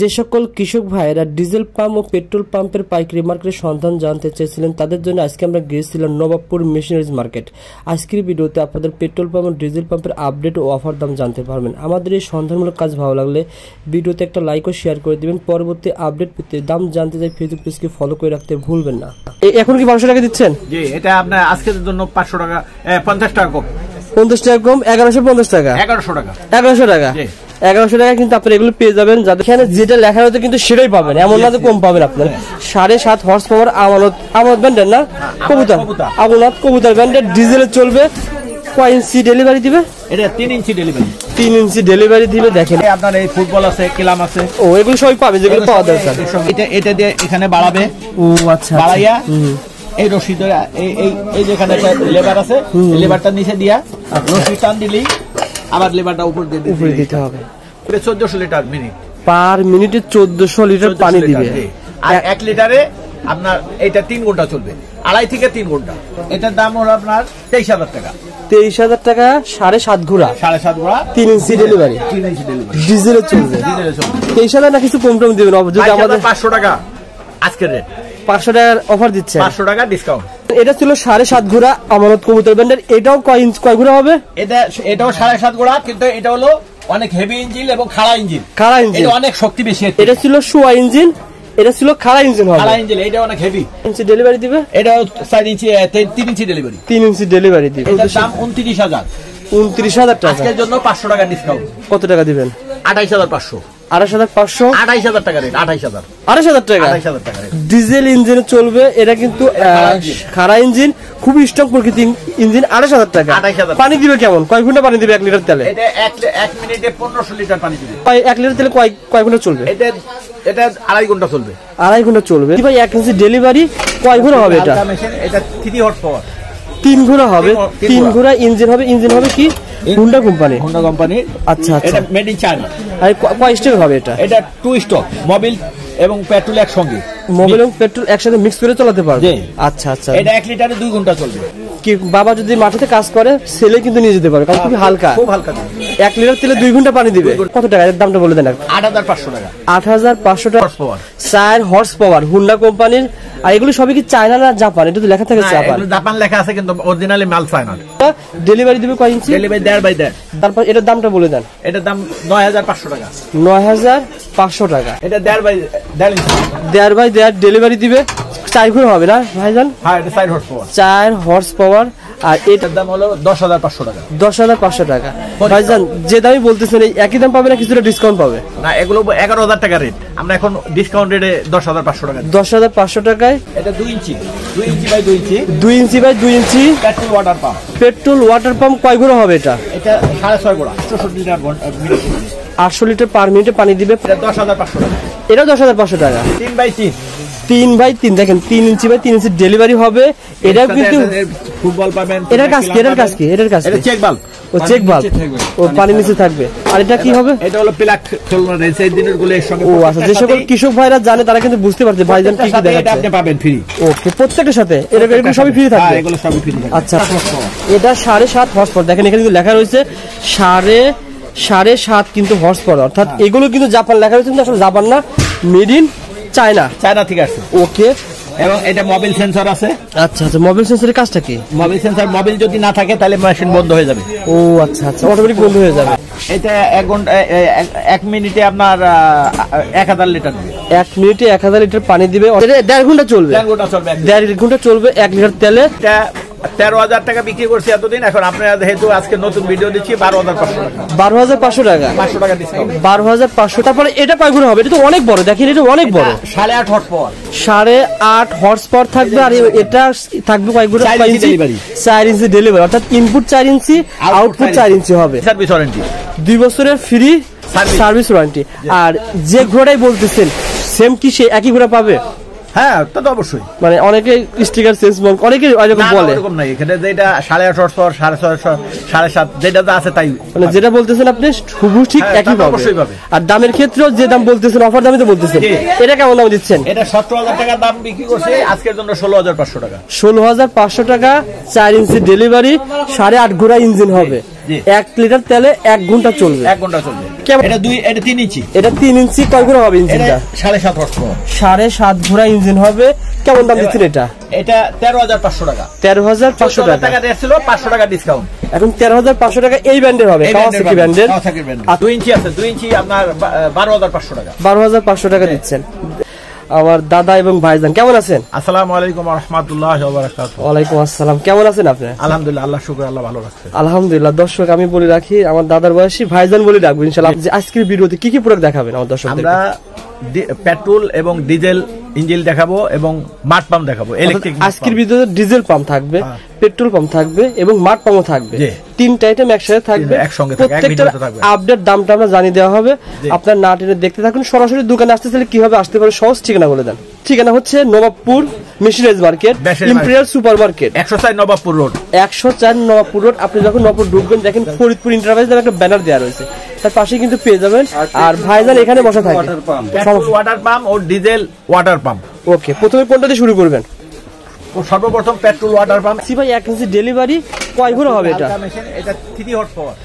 যে সকল কৃষক ভাইয়েরা ডিজেল পাম্প ও পেট্রোল পাম্পের পাইকারি মার্কেটের সন্ধান জানতে চেয়েছিলেন তাদের জন্য আজকে আমরা গিয়েছিলাম নবাবপুর মেশিনারিজ মার্কেট। আজকের ভিডিওতে আপনাদের পেট্রোল পাম্প ও ডিজেল পাম্পের আপডেট ও অফার দাম জানতে পারবেন। আমাদের এই সন্ধানমূলক কাজ ভালো লাগলে ভিডিওতে একটা লাইক ও শেয়ার করে দেবেন। পরবর্তী আপডেট পেতে দাম জানতে চাই ফেসবুক পেজকে ফলো করে রাখতে ভুলবেন না। এখন কি 500 টাকা দিচ্ছেন? জি, এটা আপনার আজকের জন্য 500 টাকা 50 টাকা কম। 50 টাকা কম 1150 টাকা। 1100 টাকা। জি 1100 টাকা, কিন্তু আপনারা এগুলো পেয়ে যাবেন যাদের এখানে যেটা লেখা হতো কিন্তু সেটাই পাবেন, এমন না যে কম পাবেন। আপনার 7.5 হর্স পাওয়ার আমানত ব্যান্ডের না কবুতর ব্যান্ডের ডিজেলে চলবে। কয় ইঞ্চি ডেলিভারি দিবে? এটা 3 ইঞ্চি ডেলিভারি। 3 ইঞ্চি ডেলিভারি দিবে। দেখেন আপনার এই ফুটবল আছে, ক্লাম আছে, ও এগুলো সবই পাবে যেগুলো পাওয়া যায়। এটা এটা দিয়ে এখানে বাড়াবে। ও আচ্ছা, বাড়াইয়া এই রশি ধরে এই এই যেখানে একটা লেবার আছে লেবারটা নিচে দিয়া রশি টান দিলেই আবার লেবারটা উপর দিয়ে দিতে হবে। 1400 লিটার মিনিট পার মিনিটে 1400 লিটার পানি দিবে। আর 1 লিটারে আপনার এটা 3 ঘন্টা চলবে, 2.5 থেকে 3 ঘন্টা। এটার দাম হলো আপনার 23000 টাকা। 23000 টাকা 7.5 ঘোড়া। 7.5 ঘোড়া 3 ইঞ্চি ডেলিভারি। 3 ইঞ্চি ডেলিভারি ডিজেলে চলবে। 23000 না কিছু কম টম দিবেন? যদি আমাদের 500 টাকা আজকের রেট। 500 টাকার অফার দিচ্ছে, 500 টাকা ডিসকাউন্ট। এটা ছিল 7.5 ঘোড়া আমানত কবুতর ব্যান্ডের। এটাও কয় ঘোড়া হবে? এটাও 7.5 ঘোড়া, কিন্তু এটা হলো অনেক হেভি ইঞ্জিন এবং খাড়া ইঞ্জিন। খাড়া ইঞ্জিন অনেক শক্তি বেশি। এটা ছিল সোয়া ইঞ্জিন, এটা ছিল খাড়া ইঞ্জিন। খাড়া ইঞ্জিন এটা অনেক হেভি। 3 ইঞ্চি ডেলিভারি দিবে। এটা 4 ইঞ্চি 3 ইঞ্চি ডেলিভারি। 3 ইঞ্চি ডেলিভারি দিবে। এটার দাম 29000। 29000 টাকা। আজকের জন্য 500 টাকা ডিসকাউন্ট। কত টাকা দিবেন? 28500। 28500 28000 টাকা রেট। 28000 টাকা ডিজেল ইঞ্জিন চলবে। এটা কিন্তু খাড়া ইঞ্জিন, খুবই স্ট্রং প্রকৃতি ইঞ্জিন। 28000 টাকা। পানি দিবে কেমন? কয় ঘন্টা পানি দিবে 1 লিটার তেলে? এটা 1 মিনিটে 1500 লিটার পানি দিবে। 1 লিটার তেলে কয় ঘন্টা চলবে? এটা 2.5 ঘন্টা চলবে। 2.5 ঘন্টা চলবে। ভাই 1 ইঞ্চি ডেলিভারি কয় ঘন্টা হবে? এটা এটা 3 হর্স পাওয়ার 3 ঘন্টা হবে। 3 ঘন্টা ইঞ্জিন হবে। ইঞ্জিন হবে কি Honda কোম্পানি? Honda company. আচ্ছা আচ্ছা, এটা মেড ইন চায়না। আর কয় স্টক হবে এটা? এটা 2 স্টক, মোবিল এবং পেট্রোল একসঙ্গে। মোবিল এবং পেট্রোল একসাথে মিক্স করে চালাতে পারবে। আচ্ছা আচ্ছা, এটা 1 লিটারে 2 ঘন্টা চলবে। কি বাবা যদি মাঠেতে কাজ করে ছেলে কিন্তু নিয়ে যেতে পারে, কারণ খুব হালকা। 1 লিটার তেলে 2 ঘন্টা পানি দিবে। কত টাকা এর দামটা বলে দেন? 8500 টাকা। 8500 টাকা horse power. 4 horse power Honda কোম্পানির। আর এগুলো সবই কি চায়না না জাপান? এটা তো লেখা থাকে জাপান। এগুলো জাপান লেখা আছে কিন্তু অরিজিনালি মাল চায়না। ডেলিভারি দিবে কয় ইঞ্চি? Delivery 1.5 by 1.5। তারপর এটার দামটা বলে দেন। এটার দাম 9500 টাকা। 9500 টাকা। এটা 1.5 বাই 1.5 ডেলিভারি দিবে। 4 ঘোড়া হবে না ভাইজান? হ্যাঁ, এটা 4 হর্স পাওয়ার। আর এটার দাম হলো 10500 টাকা। 10500 টাকা ভাইজান, যে দামই বলতেছেন এই একই দাম পাবে না কিছুটা ডিসকাউন্ট পাবে? না, এগুলো 11000 টাকা রেট। আমরা এখন ডিসকাউন্ট রেটে 10500 টাকা। 10500 টাকায় এটা 2 inch. 2 inch by 2 inch. 2 inch by 2 inch petrol water pump. Petrol water pump কয় ঘোড়া হবে এটা? এটা 6.5 ঘোড়া। 800 লিটার পার মিনিটে পানি দিবে। 10500 টাকা। এটা 10500 টাকা। 3 বাই 3। দেখেন 3 ইঞ্চি বাই 3 ইঞ্চি ডেলিভারি হবে। এটা কিন্তু ফুটবল পাবেন। এটার কাজ এটা চেক বাল্ব। ও চেক বাল্ব ও পানি নিচে থাকবে। আর এটা কি হবে? এটা হলো প্লাগ চলনা রেস এই দিনেরগুলো এর সঙ্গে। ও আচ্ছা, যে সকল কৃষক ভাইরা জানে তারা কিন্তু বুঝতে পারছে ভাইজান কি কি দেখাচ্ছে। এটা আপনি পাবেন ফ্রি। ওকে, প্রত্যেকটার সাথে এগুলো সবই ফ্রি থাকবে। হ্যাঁ, এগুলো সবই ফ্রি থাকবে। আচ্ছা, এটা 7.5 হর্স পাওয়ার। দেখেন এখানে কিন্তু লেখা রয়েছে 7.5 কিন্তু হর্স পাওয়ার, অর্থাৎ এগুলো কিন্তু জাপান লেখা রয়েছে কিন্তু আসলে জাপান না, মেড ইন চায়না থেকে আসছে। ওকে, এবং এটা মোবাইল সেন্সর আছে। আচ্ছা আচ্ছা, মোবাইল সেন্সরের কাজটা কি? মোবাইল সেন্সর মোবাইল যদি না থাকে তাহলে মেশিন বন্ধ হয়ে যাবে। ও আচ্ছা আচ্ছা, অটোমেটিক বন্ধ হয়ে যাবে। এটা 1 মিনিটে আপনার 1000 লিটার দিবে। 1 মিনিটে 1000 লিটার পানি দিবে। এটা 1.5 ঘন্টা চলবে। 1.5 ঘন্টা চলবে 1 লিটার তেলে। এটা 13000 টাকা বিক্রি করছি এতদিন, এখন আপনারা যেহেতু আজকে নতুন ভিডিও দিচ্ছি 12500 টাকা। 12500 টাকা 500 টাকা ডিসকাউন্ট। 12500। তারপরে এটা কয় ঘোড়া হবে? এটা তো অনেক বড়, দেখেন এটা অনেক বড়। 8.5 হর্স পাওয়ার। 8.5 হর্স পাওয়ার থাকবে। আর এটা থাকবে কয় ঘোড়া? 4 ইঞ্চি ডেলিভারি, অর্থাৎ ইনপুট 4 ইঞ্চি আউটপুট 4 ইঞ্চি হবে। সার্ভিস ওয়ারেন্টি 2 বছরের ফ্রি সার্ভিস ওয়ারেন্টি। আর যে ঘোড়াই বলতেছেন সেম কি সে একই ঘোড়া পাবে? হ্যাঁ, তা তো অবশ্যই। মানে অনেকে স্টিকার চেঞ্জ বলে, অনেকে এরকম বলে। এরকম নাই, এখানে যেটা 8.5 হর্স পাওয়ার 6.5 যেটা আছে তাই। মানে যেটা বলতেছেন আপনি খুবই ঠিক একই পাবে। আর দামের ক্ষেত্রেও যে দাম বলতেছেন অফার দামে তো বলতেছেন। এটা কেমন দাম দিচ্ছেন? এটা 17000 টাকা দাম বিক্রি করছে, আজকের জন্য 16500 টাকা। 16500 টাকা 4 ইঞ্চি ডেলিভারি, 8.5 ঘোড়া ইঞ্জিন হবে। এক লিটার তেলে এক ঘন্টা চলবে, এক ঘন্টা চলবে। এটা 3 ইঞ্চি, এটা 3 ইঞ্চি। কয় ঘোড়া হবে ইঞ্জিনটা? 7.5 ঘোড়া ইঞ্জিন হবে। কেমন দাম দিচ্ছেন এটা? এটা 13,500 টাকা। 13,500 টাকা রেট ছিল, 500 টাকা ডিসকাউন্ট। এখন 13,500 টাকা এই ব্র্যান্ডের হবে, কাওয়াসাকি ব্র্যান্ডের। আর 2 ইঞ্চি আছে, 2 ইঞ্চি আপনার 12,500 টাকা। 12,500 টাকা দিচ্ছেন। আমার দাদা এবং ভাইজান কেমন আছেন? আসসালামু আলাইকুম ওয়া রাহমাতুল্লাহি ওয়া বারাকাতুহু। ওয়া আলাইকুম আসসালাম। কেমন আছেন আপনি? আলহামদুলিল্লাহ, আল্লাহ শুকর, আল্লাহ ভালো রাখছে। আলহামদুলিল্লাহ। দর্শক, আমি বলে রাখি, আমার দাদার বয়সী, ভাইজান বলে রাখবো ইনশাআল্লাহ। আজকের ভিডিওতে কি কি প্রোডাক্ট দেখাবেন আমার দর্শকদের? আমরা পেট্রোল এবং ডিজেল ইঞ্জিন দেখাবো এবং মাড পাম্প দেখাবো। ইলেকট্রিক আজকের ভিডিওতে ডিজেল পাম্প থাকবে, পেট্রোল পাম্প থাকবে এবং মাড পাম্পও থাকবে। 3টা আইটেম একসাথে থাকবে, একসঙ্গে থাকবে। প্রত্যেকটার আপডেট দামটা আমরা জানিয়ে দেওয়া হবে। আপনার না টেনে দেখতে থাকুন। সরাসরি দোকানে আসতে চাইলে কিভাবে আসতে পারে, সহজ ঠিকানা বলে দেন। ঠিকানা হচ্ছে Nawabpur machinery market, imperial super market, 104 Nawabpur road. 104 Nawabpur road. আপনি যখন নবাবপুর ঢুকবেন, দেখেন ফরিদপুর ইন্টারপ্রাইজ নামে একটা ব্যানার দেওয়া রয়েছে, তার পাশে কিন্তু পেয়ে যাবেন। আর ভাইজান এখানে বসা থাকে। ওয়াটার পাম্প ও ডিজেল ওয়াটার পাম্প। ওকে, প্রথমে কোনটা দিয়ে শুরু করবেন? সর্বপ্রথম পেট্রোল ওয়াটার পাম্প। সি ভাই, 1 ইঞ্চি ডেলিভারি। কয় ঘোড়া হবে এটা? এটা 3 হর্স পাওয়ার,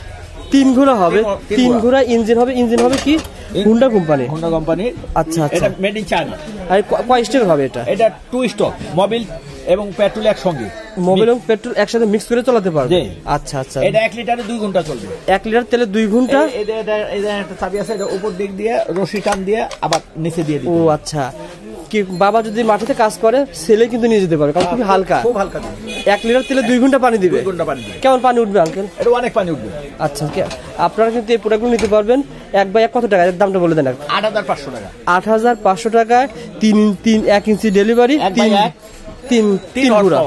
3 ঘোড়া হবে। 3 ঘোড়া ইঞ্জিন হবে। ইঞ্জিন হবে কি? Honda company, Honda company. আচ্ছা আচ্ছা, এটা মেড ইন চায়না। আর কয় স্টক হবে এটা? এটা 2 স্টক, মোবিল এবং পেট্রোল একসঙ্গে। মোবিল এবং পেট্রোল একসাথে মিক্স করে চালাতে পারবে। আচ্ছা আচ্ছা। এটা 1 লিটারে 2 ঘন্টা চলবে। 1 লিটার তেলে 2 ঘন্টা। এটা এটা একটা চাবি আছে, এটা উপর দিক দিয়ে রশি টান দিয়ে আবার নিচে দিয়ে দিবে। ও আচ্ছা। কি বাবা যদি মাঠেতে কাজ করে, ছেলে কিন্তু নিয়ে যেতে পারে, কারণ খুব হালকা। খুব হালকা। 1 লিটার তেলে 2 ঘন্টা পানি দিবে। 2 ঘন্টা পানি দিবে। কেমন পানি উঠবে আঙ্কেল? এটা অনেক পানি উঠবে। আচ্ছা, আপনারা কিন্তু এই প্রোডাক্টগুলো নিতে পারবেন। 1/1 কত টাকা? এর দামটা বলে দেন। 8,500 টাকা। 8,500 টাকায় 1 ইঞ্চি ডেলিভারি, 3 ঘোড়া।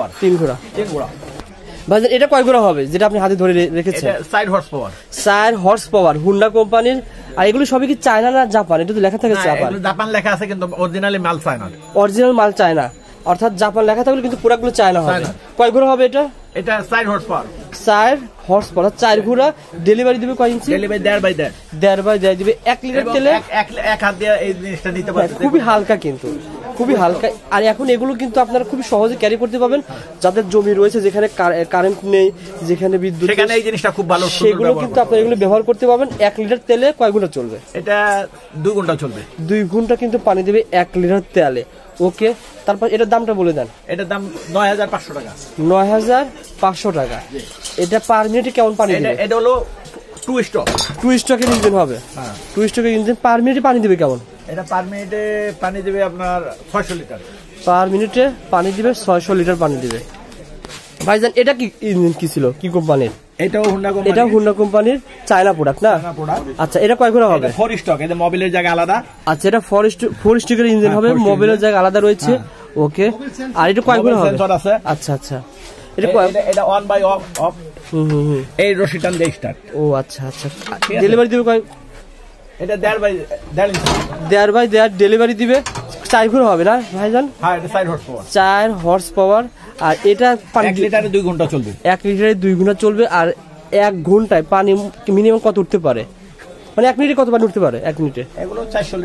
ভাইজান এটা কয় ঘোড়া হবে যেটা আপনি হাতে ধরে রেখেছেন? 4 হর্স পাওয়ার, Honda কোম্পানির। আর এগুলো সবই কি চায়না না জাপান? এটা তো লেখা থাকে জাপান। জাপান লেখা আছে কিন্তু অরিজিনালি মাল চায়না। অরিজিনাল মাল চায়না, অর্থাৎ জাপান লেখা থাকলে কিন্তু পুরাগুলো চায়না হবে। কয় ঘোড়া হবে এটা? এটা 4 হর্স পাওয়ার, 4 ঘোড়া। ডেলিভারি দিবে কয় ইঞ্চি? ডেলিভারি 1.5 দিবে। 1 লিটার তেলে এক হাত দিয়ে এই জিনিসটা নিতে পারবেন। খুবই হালকা, কিন্তু খুবই হালকা। আর এখন এগুলো কিন্তু আপনারা খুব সহজে ক্যারি করতে পারবেন। যাদের জমি রয়েছে, যেখানে কারেন্ট নেই, যেখানে বিদ্যুৎ, সেখানে এই জিনিসটা খুব ভালো, সেগুলো কিন্তু আপনারা এগুলো ব্যবহার করতে পারবেন। 1 লিটার তেলে কয় ঘন্টা চলবে? এটা 2 ঘন্টা চলবে। 2 ঘন্টা কিন্তু পানি দেবে 1 লিটার তেলে। ওকে, তারপর এটার দামটা বলে দেন। এটার দাম 9,500 টাকা। 9,500 টাকা। এটা পার মিনিটে কেমন পানি দিবে? এটা হলো 2 স্টকের ইঞ্জিন হবে। হ্যাঁ, 2 স্টকের ইঞ্জিন। পার মিনিটে পানি দিবে কেমন? এটা পার মিনিটে পানি দিবে আপনার 600 লিটার। পার মিনিটে পানি দিবে 600 লিটার পানি দিবে। ভাইজান এটা কি ইঞ্জিন? কি ছিল, কি কোম্পানির? এটাও Honda কোম্পানি। এটা Honda কোম্পানির, চায়না প্রোডাক্ট না? আচ্ছা, এটা কয় ঘোড়া হবে? 4 স্টক। এটা মোবিলের জায়গা আলাদা। আচ্ছা, এটা 4 স্টকের ইঞ্জিন হবে, মোবিলের জায়গা আলাদা রয়েছে। ওকে, আর এটা কয় ঘোড়া হবে? আচ্ছা আচ্ছা, এটা এটা 1/2 অফ। এই রশিটান দেই স্টার্ট। ও আচ্ছা আচ্ছা। ডেলিভারি দিবে কয়? এটা 1.5 ডেলিভারি দিবে। 4 ঘোড়া হবে না ভাইজান? হ্যাঁ, এটা 4 হর্স পাওয়ার। আর এটা 1 লিটারে 2 ঘন্টা চলবে। 1 লিটারে 2 ঘন্টা চলবে। আর 1 ঘন্টায় পানি মিনিমাম কত উঠতে পারে? মানে 1 মিনিটে কত পানি উঠতে পারে? 1 মিনিটে এগুলো 400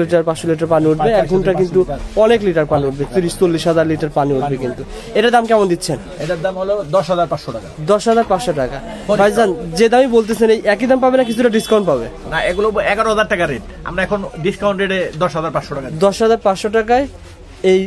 লিটার 500 লিটার পানি উঠবে। 1 ঘন্টা কিন্তু অনেক লিটার পানি উঠবে, 30-40,000 লিটার পানি উঠবে কিন্তু। এটার দাম কেমন দিচ্ছেন? এটার দাম হলো 10,500 টাকা। 10,500 টাকা। ভাইজান যে দামই বলতেছেন, এই একই দাম পাবে না কিছুটা ডিসকাউন্ট পাবে? না, এগুলো 11,000 টাকা রেট। আমরা এখন ডিসকাউন্ট রেটে 10,500 টাকা। 10,500 টাকায় এই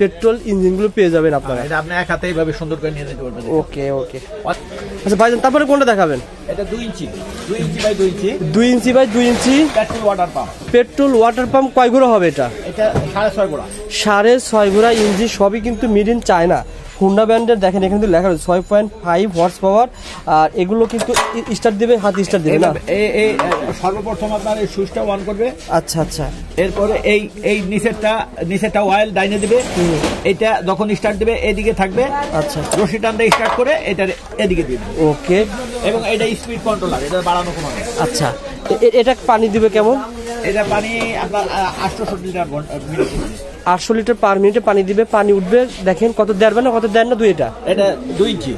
পেট্রোল ইঞ্জিনগুলো পেয়ে যাবেন আপনারা। এটা আপনি এক হাতে এইভাবে সুন্দর করে নিয়ে যেতে পারবেন। ওকে ওকে। আচ্ছা ভাইজান, তারপরে কোনটা দেখাবেন? এটা 2 inch, 2 inch by 2 inch, 2 inch by 2 inch petrol water pump. Petrol water pump কয় ঘোড়া হবে এটা? এটা 6.5 ঘোড়া। 6.5 ঘোড়া ইঞ্জিন, সবই কিন্তু মেড ইন চায়না, Honda ব্র্যান্ডের। দেখেন এখানে কিন্তু লেখা রয়েছে 6.5 হর্স পাওয়ার। আর এগুলো কিন্তু স্টার্ট দিবে, হাত স্টার্ট দিবে না? এই সর্বপ্রথম আপনার এই সুইচটা অন করবে। আচ্ছা আচ্ছা। এরপরে এই নিচেরটা অয়েল ডাইনে দিবে। এটা যখন স্টার্ট দিবে এদিকে থাকবে। আচ্ছা, রশি টানটা স্টার্ট করে এটা এদিকে দিবে। ওকে, এবং এটা স্পিড কন্ট্রোলার, এটা বাড়ানো কমানো। আচ্ছা, এটা পানি দিবে কেমন? এটা পানি আপনার 800 লিটার 800 লিটার পার মিনিটে পানি দিবে। পানি উঠবে, দেখেন কত দেবে না, কত দেন না। এটা 2 ইঞ্চি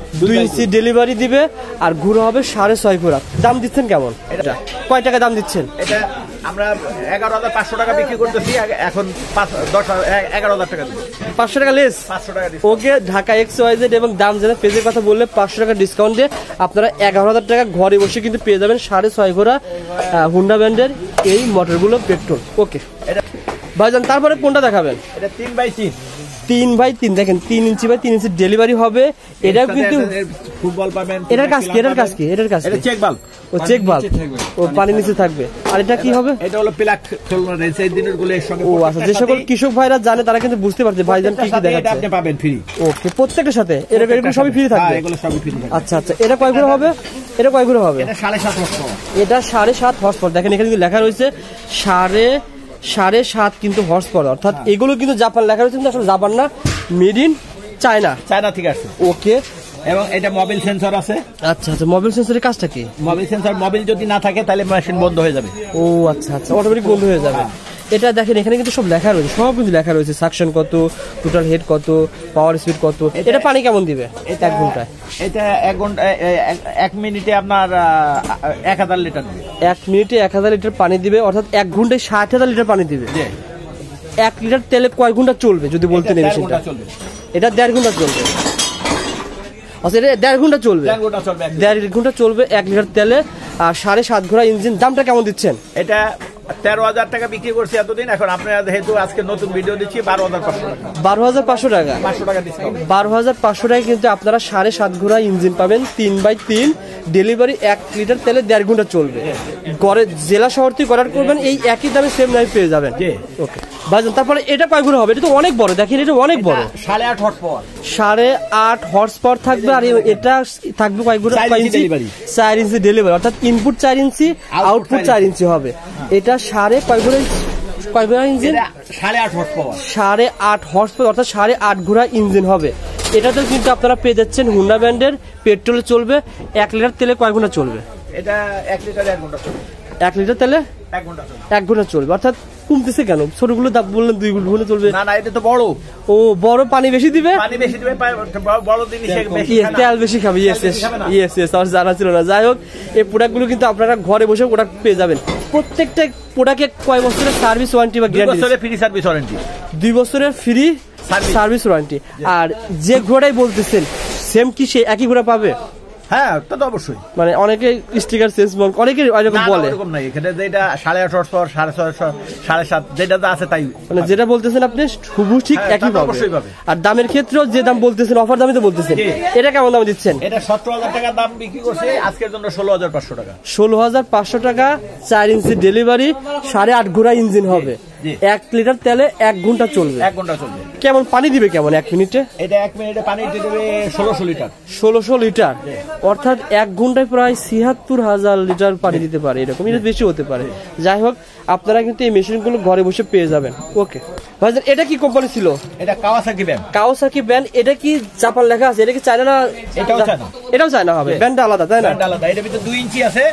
ডেলিভারি দিবে। আর ঘোড়া হবে 6.5 ঘোড়া। দাম দিচ্ছেন কেমন? এটা কয় টাকা দাম দিচ্ছেন? এটা আমরা ১১৫০০ টাকা বিক্রি করতেছি, এখন ১১০০০ টাকা দিব, ৫০০ টাকা লেস, ৫০০ টাকা। ওকে, ঢাকা XYZ এবং দাম জেনে পেজের কথা বললে ৫০০ টাকা ডিসকাউন্ট দিয়ে আপনারা ১১০০০ টাকা ঘরে বসে কিন্তু পেয়ে যাবেন ৬.৫ ঘোড়া হুন্ডা ব্র্যান্ডের এই মোটরগুলো পেট্রোল। ওকে ভাইজান, তারপরে কোনটা দেখাবেন? এটা 3x3, দেখেন 3 ইঞ্চি বাই 3 ইঞ্চি ডেলিভারি হবে। এটাও কিন্তু ফুটবল পাবেন, এটার কাজ কি এটা চেক বাল্ব, ও চেক বাল্ব ও পানির নিচে থাকবে। আর এটা কি হবে? এটা হলো প্লাগ চলনা রেসাই দিনের গুলো এর সঙ্গে। ও আচ্ছা, যে সকল কৃষক ভাইরা জানে তারা কিন্তু বুঝতে পারছে ভাইজান কি কি দেখাচ্ছে। এটা আপনি পাবেন ফ্রি। ওকে, প্রত্যেকটার সাথে এরকম সবই ফ্রি থাকবে। হ্যাঁ, এগুলো সবই ফ্রি থাকবে। আচ্ছা আচ্ছা, এটা কয় ঘোড়া হবে? এটা 7.5 হর্সপাওয়ার। এটা 7.5 হর্সপাওয়ার, দেখেন এখানে কিন্তু লেখা রয়েছে 7.5 কিন্তু হর্স পাওয়ার, অর্থাৎ এগুলো কিন্তু জাপান লেখা রয়েছে, কিন্তু আসলে জাপান না, মেড ইন চায়না, চায়না থেকে আসছে। ওকে, এবং এটা মোবাইল সেন্সর আছে। আচ্ছা আচ্ছা, মোবাইল সেন্সরের কাজটা কি? মোবাইল সেন্সর, মোবাইল যদি না থাকে তাহলে মেশিন বন্ধ হয়ে যাবে। ও আচ্ছা আচ্ছা, অটোমেটিক বন্ধ হয়ে যাবে। এটা দেখেন এখানে কিন্তু সব লেখা রয়েছে, সব কিছু লেখা রয়েছে, সাকশন কত, টোটাল হেড কত, পাওয়ার স্পিড কত, এটা পানি কেমন দিবে 1 ঘন্টায়। এটা 1 ঘন্টা 1 মিনিটে আপনার 1000 লিটার দিবে, 1 মিনিটে 1000 লিটার পানি দিবে, অর্থাৎ 1 ঘন্টায় 60,000 লিটার পানি দিবে। 1 লিটার তেলে কয় ঘন্টা চলবে যদি বলতে নেই? এটা 1.5 ঘন্টা চলবে। আচ্ছা, এটা 1.5 ঘন্টা চলবে, 1.5 ঘন্টা চলবে 1 লিটার তেলে। আর 7.5 ঘোড়া ইঞ্জিন, দামটা কেমন দিচ্ছেন? এটা 13,000 টাকা বিক্রি করছি এতদিন, এখন আপনারা যেহেতু আজকে নতুন ভিডিও দিচ্ছি 12,500 টাকা, 500 টাকা ডিসকাউন্ট। 12,500 টাকা কিন্তু আপনারা 7.5 ঘোড়া ইঞ্জিন পাবেন, 3x3, ডেলিভারি 1 লিটার তেলে 1.5 ঘন্টা চলবে। গড়ে জেলা শহর থেকে অর্ডার করবেন, এই একই দামে সেম লাইফ পেয়ে যাবেন। ওকে ভাইজান, তারপরে এটা কয় ঘোড়া হবে? এটা তো অনেক বড়, দেখেন এটা অনেক বড়, 8.5 হর্সপাওয়ার, 8.5 হর্সপাওয়ার থাকবে। আর এটা থাকবে কয় ঘোড়া? 4 ইঞ্চি ডেলিভারি, অর্থাৎ ইনপুট 4 ইঞ্চি, আউটপুট 4 ইঞ্চি হবে। এটা 8.5 ঘোড়া ইঞ্জিন, 8.5 হর্সপাওয়ার, অর্থাৎ 8.5 ঘোড়া ইঞ্জিন হবে। এটাতেও কিন্তু আপনারা পেয়ে যাচ্ছেন হুন্ডা ব্র্যান্ডের পেট্রোলে চলবে। 1 লিটার তেলে কয় ঘন্টা চলবে? এটা 1 লিটারে 1 ঘন্টা চলবে, 1 লিটার তেলে 1 ঘন্টা চলবে। অর্থাৎ কমতেছে কেন? ছোটগুলো বললেন 2 ঘন্টা চলবে না, এটা তো বড়। ও বড়, পানি বেশি দিবে, বড় জিনিস তেল বেশি খাবে। জানা ছিল না। যাই হোক, এই প্রোডাক্টগুলো কিন্তু আপনারা ঘরে বসে প্রোডাক্ট পেয়ে যাবেন। প্রত্যেকটা প্রোডাক্টে কয় বছরের সার্ভিস ওয়ারেন্টি বা গ্যারান্টি? 2 বছরের ফ্রি সার্ভিস ওয়ারেন্টি, 2 বছরের ফ্রি সার্ভিস ওয়ারেন্টি। আর যে ঘোড়াই বলতেছেন সেম কি সেই একই ঘোড়া পাবে? হ্যাঁ, তা তো অবশ্যই। মানে অনেকে স্টিকার চেঞ্জ বল, অনেকে এরকম বলে, এরকম নাই। এখানে যেটা 8.5 হর্সপাওয়ার, 6.5, 7.5 যেটা আছে তাই, মানে যেটা বলতেছেন আপনি শুভ ঠিক একই পাবে। আর দামের ক্ষেত্রেও যে দাম বলতেছেন, অফার দামে তো বলতেছেন। এটা কেমন দাম দিচ্ছেন? এটা 17,000 টাকা দাম বিক্রি করছে, আজকের জন্য 16,500 টাকা, 16,500 টাকা, 4 ইঞ্চি ডেলিভারি, 8.5 ঘোড়া ইঞ্জিন হবে, 1 লিটার তেলে 1 ঘন্টা চলবে। 1 ঘন্টা চলবে। কেমন পানি দিবে? কেমন 1 মিনিটে? এটা 1 মিনিটে পানি দিবে 1600 লিটার, 1600 লিটার, অর্থাৎ 1 ঘন্টায় প্রায় 76,000 লিটার পানি দিতে পারে, এরকম বেশি হতে পারে। যাই হোক, আপনারা কিন্তু এই মেশিনগুলো ঘরে বসে পেয়ে যাবেন। ওকে ভাইজান, এটা কি কোম্পানি ছিল? এটা কাওয়াসাকি ব্র্যান্ড, কাওয়াসাকি ব্র্যান্ড। এটা কি জাপান লেখা আছে? এটা কি চায়না না? এটাও চায়না, এটাও চায়না হবে। ব্র্যান্ডটা আলাদা, তাই না? আলাদা। এটা ভিতরে 2 ইঞ্চি আছে,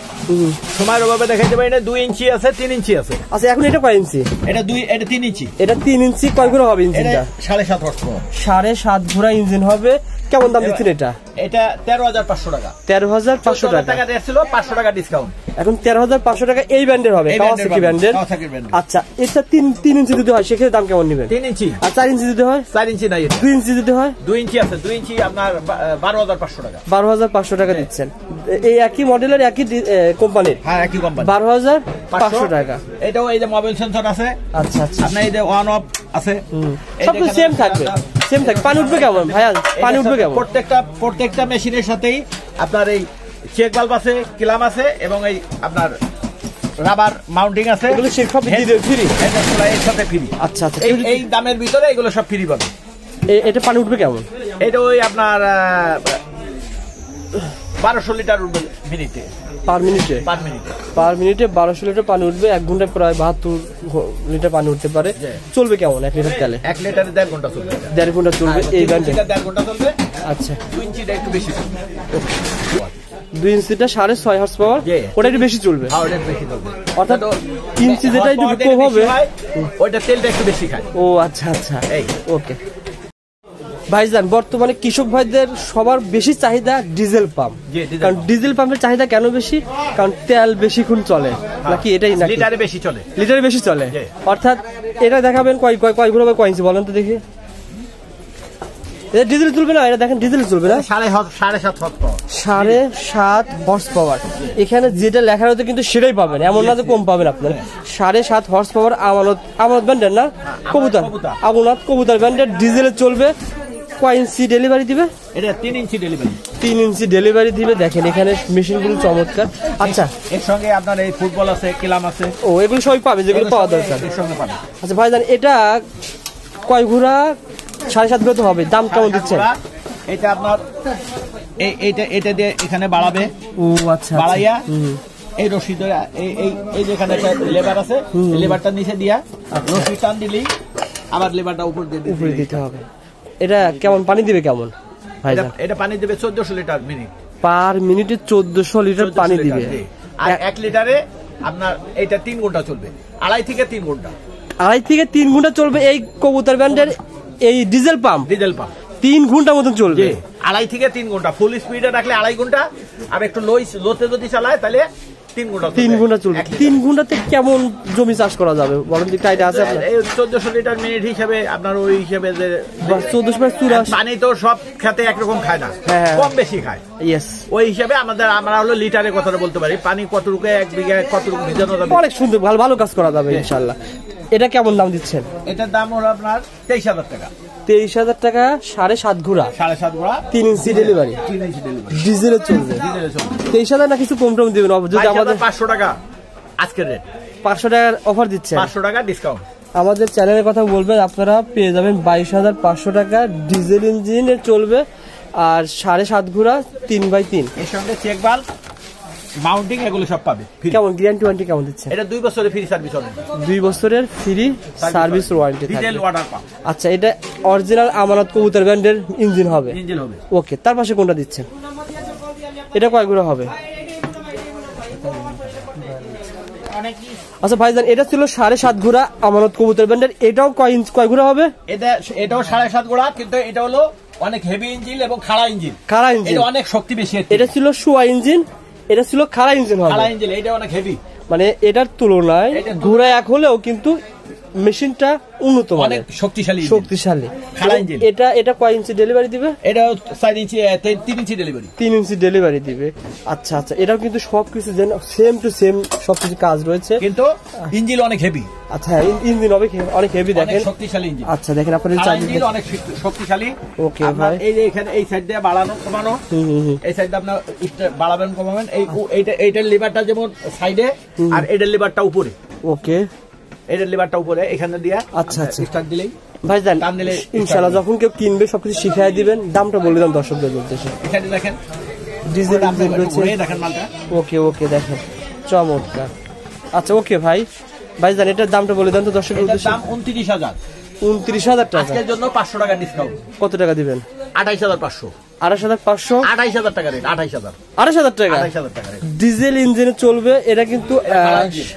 সময়ের অভাবে দেখাইতে পারি না। 2 ইঞ্চি আছে, 3 ইঞ্চি আছে। আচ্ছা, এখন এটা কয় ইঞ্চি? এটা 2, এটা 3 ইঞ্চি। এটা 3 ইঞ্চি কয় ঘোড়া হবে ইঞ্জিনটা? 7.5 হর্সপাওয়ার, 7.5 ঘোড়া ইঞ্জিন হবে। কেমন দাম দিচ্ছেন এটা? এটা 13,500 টাকা, 13,500 টাকা রেট ছিল, 500 টাকা ডিসকাউন্ট, এখন 13,500 টাকা। এই ব্র্যান্ডের হবে, কাওয়াসাকি ব্র্যান্ডের। আচ্ছা, এটা 3 ইঞ্চি যদি হয় সেক্ষেত্রে দাম কেমন নেবেন? 3 ইঞ্চি। আর 4 ইঞ্চি যদি হয়? 4 ইঞ্চি নাই, 2 ইঞ্চি যদি হয়? 2 ইঞ্চি আছে, 2 ইঞ্চি আপনার 12,500 টাকা, 12,500 টাকা দিচ্ছেন। এই একই মডেলের, একই কোম্পানির? হ্যাঁ, একই কোম্পানি, 12,500 টাকা। এটাও এই যে মোবাইল সেন্সর আছে। আচ্ছা আচ্ছা, আপনি এই যে অন অফ আছে, সবকিছু সেম থাকবে, সেম থাকবে। পানি উঠবে কেমন ভাইয়া? পানি উঠবে কেমন? প্রত্যেকটা মেশিনের সাথেই আপনার এই চেক বাল্ব আছে, ক্লাম আছে, এবং এই আপনার রাবার মাউন্টিং আছে। এগুলো সব ফ্রি, এর সাথে ফ্রি। আচ্ছা আচ্ছা, এই দামের ভিতরে এগুলো সব ফ্রি পাবে। এটা পানি উঠবে কেমন? এটা ওই আপনার 1200 লিটার উঠবে মিনিটে, পার মিনিটে 1200 লিটার পানি উঠবে। 1 ঘন্টায় প্রায় 72 লিটার পানি উঠতে পারে। চলবে কেমন 1 লিটার তেলে? 1 লিটারে 1.5 ঘন্টা চলবে, 1.5 ঘন্টা চলবে। এই গাড়িটা 1.5 ঘন্টা চলবে। আচ্ছা, 2 ইঞ্চিটা একটু বেশি, 2 ইঞ্চিটা 6.5 হর্সপাওয়ার, ওটা একটু বেশি চলবে। অর্থাৎ 3 ইঞ্চি যেটা একটু কম হবে, ওইটা তেলটা একটু বেশি খায়। ও আচ্ছা আচ্ছা, এই ওকে। ভাইজান বর্তমানে কৃষক ভাইদের সবার বেশি চাহিদা ডিজেল পাম্প, কারণ ডিজেল পাম্পের চাহিদা কেন বেশি? কারণ তেল বেশিক্ষণ চলে নাকি, এটাই না লিটারে বেশি চলে। অর্থাৎ এটা দেখাবেন কয় কয় কয় ঘুরবে কয় ইঞ্চি বলেন তো দেখি। এটা ডিজেল চলবে না, এটা দেখেন ডিজেল চলবে না, 7.5 হর্স পাওয়ার, 7.5 হর্স পাওয়ার। এখানে যেটা লেখা রয়েছে কিন্তু সেটাই পাবেন, এমন না যে কম পাবেন আপনারা। 7.5 হর্স পাওয়ার আমানত ব্র্যান্ডের না, কবুতর আমানত কবুতর ব্র্যান্ডের ডিজেলে চলবে। কয় ইঞ্চি ডেলিভারি দিবে? এটা 3 ইঞ্চি ডেলিভারি, 3 ইঞ্চি ডেলিভারি দিবে। দেখেন এখানে মেশিনগুলো চমৎকার। আচ্ছা এর সঙ্গে আপনার এই ফুটবল আছে, ক্লাম আছে, ও এগুলো সবই পাবে যেগুলো পাওয়া দরকার এর সঙ্গে পাবে। আচ্ছা ভাইজান এটা কয় ঘোড়া? 7.5 ঘোড়া তো হবে। দাম কেমন দিচ্ছেন? এটা আপনার এটা দিয়ে এখানে বাড়াবে। ও আচ্ছা, বাড়াইয়া এই রশি ধরে এই যেখানে একটা লেবার আছে, লেবারটা নিচে দিয়া রশি টান দিলেই আবার লেবারটা উপর দিয়ে উপরে দিতে হবে। এটা কেমন পানি দিবে? কেমন এটা পানি দিবে 1400 লিটার মিনিট, পার মিনিটে 1400 লিটার পানি দিবে। আর 1 লিটারে আপনার এটা 3 ঘন্টা চলবে, 2.5 থেকে 3 ঘন্টা চলবে। এই কবুতর ব্র্যান্ডের এই ডিজেল পাম্প 3 ঘন্টা মত চলবে, 2.5 থেকে 3 ঘন্টা। ফুল স্পিডে রাখলে 2.5 ঘন্টা, আর একটু লোতে যদি চালায় তাহলে 3 ঘন্টা চলবে। 3 ঘন্টাতে কেমন জমি চাষ করা যাবে বলেন তো? কাইটা আছে আপনার এই 1400 লিটার মিনিট হিসাবে আপনার ওই হিসাবে যে 1484। মানে তো সব খেতে একরকম খায় না, কম বেশি খায়। ইয়েস, ওই হিসাবে আমরা হলো লিটারে কথাটা বলতে পারি, পানি কতটুকু এক বিঘা কতটুকু ভিজানো যাবে। অনেক সুন্দর, ভালো কাজ করা যাবে ইনশাআল্লাহ। এটা কেমন দাম দিচ্ছেন? এটার দাম হলো আপনার 23000 টাকা। 23000 টাকা 7.5 ঘোড়া, 7.5 ঘোড়া, 3 ইঞ্চি ডেলিভারি, ডিজেলে চলবে। 23000 না কিছু কম টম দিবেন? যদি আমাদের 500 টাকা আজকের রেট, 500 টাকার অফার দিচ্ছেন, 500 টাকা ডিসকাউন্ট। আমাদের চ্যানেলের কথা বলবেন, আপনারা পেয়ে যাবেন 22500 টাকা। ডিজেল ইঞ্জিনে চলবে আর 7.5 ঘোড়া 3x3, এর সঙ্গে চেক বাল মাউন্টিং এগুলো সব পাবে। কেমন গ্যারান্টি ওয়ারেন্টি কেমন দিচ্ছেন? এটা 2 বছরের ফ্রি সার্ভিস ওয়ারেন্টি, 2 বছরের ফ্রি সার্ভিস ওয়ারেন্টি থাকে। Diesel water pump. আচ্ছা এটা অরিজিনাল আমানত কবুতর ব্র্যান্ডের ইঞ্জিন হবে। ওকে, তার পাশে কোনটা দিচ্ছেন? এটা কয় ঘোড়া হবে? আচ্ছা ভাইজান এটা ছিল 7.5 ঘোড়া আমানত কবুতর ব্র্যান্ডের, এটাও কয় ঘোড়া হবে? এটাও 7.5 ঘোড়া, কিন্তু এটা হলো অনেক হেভি ইঞ্জিন এবং খাড়া ইঞ্জিন, এটা অনেক শক্তি বেশি। এটা ছিল শোয়া ইঞ্জিন, এটা ছিল খাড়া ইঞ্জিন, এটা অনেক হেভি। মানে এটার তুলনায় ঘোড়া এক হলেও কিন্তু মেশিনটা উন্নত, অনেক শক্তিশালী খাড়া ইঞ্জিন। এটা কয় ইঞ্চি ডেলিভারি দিবে? এটা 4 ইঞ্চি 3 ইঞ্চি ডেলিভারি, 3 ইঞ্চি ডেলিভারি দিবে। আচ্ছা এটাও কিন্তু সবকিছু যেন সেম টু সেম সবকিছু কাজ রয়েছে, কিন্তু ইঞ্জিন অনেক হেভি। আচ্ছা ইঞ্জিন অনেক হেভি, দেখেন শক্তিশালী ইঞ্জিন। আচ্ছা দেখেন আপনাদের ইঞ্জিন অনেক শক্তিশালী। ওকে ভাই, এই যে এখানে এই সাইড দিয়ে বাড়ানো কমানো, এই সাইড দিয়ে আপনি বাড়াবেন কমাবেন। এইটার লিভারটা যেমন সাইডে, আর এটার লিভারটা উপরে। ওকে, এটার লিভারটা উপরে এখানে দিয়া। আচ্ছা স্টার্ট দিলেই ভাইজান দাম দিলে ইনশাআল্লাহ যখন কেউ কিনবে সবকিছু শিখিয়ে দিবেন। দামটা বলে দিলাম দর্শকদের উদ্দেশ্যে। এখানে দেখেন ডিজেল আপনি দেখেন মালটা। ওকে দেখেন চমৎকার। আচ্ছা ওকে ভাইজান এটার দামটা বলে দেন তো দর্শকদের উদ্দেশ্যে। দাম 29000 টাকা। আজকের জন্য 500 টাকা ডিসকাউন্ট। কত টাকা দিবেন? 28500 টাকা রেট, 28000 টাকা ডিজেল ইঞ্জিনে চলবে। এটা কিন্তু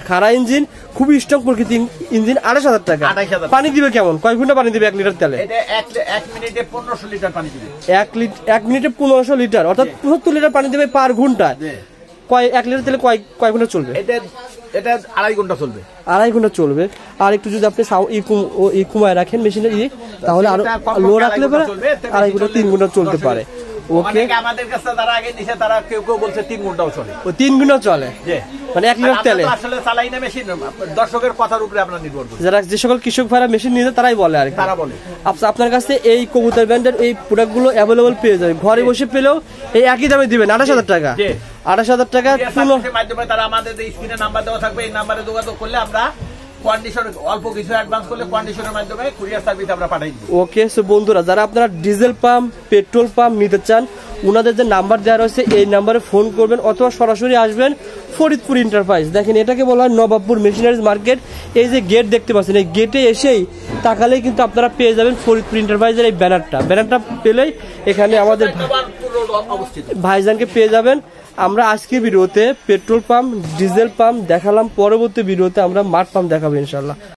খাড়া ইঞ্জিন, খুবই স্ট্রং প্রকৃতির ইঞ্জিন। 28000 টাকা। পানি দিবে কেমন? কয় ঘন্টা পানি দিবে 1 লিটার তেলে? এটা 1 মিনিটে 1500 লিটার পানি দিবে। 1 মিনিটে 1500 লিটার, অর্থাৎ 75 লিটার পানি দিবে পার ঘন্টায়। কয় 1 লিটার তেলে কয় ঘন্টা চলবে? এটা 2.5 ঘন্টা চলবে। আর একটু যদি আপনি কমায় রাখেন মেশিনের ই, তাহলে আরো লো রাখলে পরে 2.5 ঘন্টা 3 ঘন্টা চলতে পারে। ওকে, আমাদের কাছে যারা আগে নিছে তারা কেউ বলছে 3 ঘন্টাও চলে। ও 3 ঘন্টা চলে, মানে 1 লিটার তেলে। আসলে চালাই না মেশিন, দর্শকের কথার উপরে আপনারা নির্ভর করুন। যারা যে সকল কৃষক ভাইরা মেশিন নিয়ে তারাই বলে আর তারা বলে আপনার কাছে এই কবুতর ব্র্যান্ডের এই প্রোডাক্টগুলো अवेलेबल পেয়ে যাবে। ঘরে বসে পেলেও এই একই দামে দিবেন 28000 টাকা। 28000 টাকা এর মাধ্যমে তারা আমাদের স্ক্রিনে নাম্বার দেওয়া থাকবে, এই নম্বরে যোগাযোগ করলে আমরা অল্প কিছু অ্যাডভান্স করলে কন্ডিশনের মাধ্যমে কুরিয়ার সার্ভিস আমরা পাঠাই দিই। ওকে সো বন্ধুরা, যারা আপনারা ডিজেল পাম্প পেট্রোল পাম্প নিতে চান, ওনাদের যে নাম্বার দেওয়া রয়েছে এই নাম্বারে ফোন করবেন অথবা সরাসরি আসবেন ফরিদপুর এন্টারপ্রাইজ। দেখেন এটাকে বলা হয় নবাবপুর মেশিনারি মার্কেট। এই যে গেট দেখতে পাচ্ছেন, এই গেটে এসেই তাকালেই কিন্তু আপনারা পেয়ে যাবেন ফরিদপুর এন্টারপ্রাইজের এই ব্যানারটা পেলেই এখানে আমাদের ভাইজানকে পেয়ে যাবেন। আমরা আজকের ভিডিওতে পেট্রোল পাম্প ডিজেল পাম্প দেখালাম, পরবর্তী ভিডিওতে আমরা মাড পাম্প দেখাবো ইনশাআল্লাহ।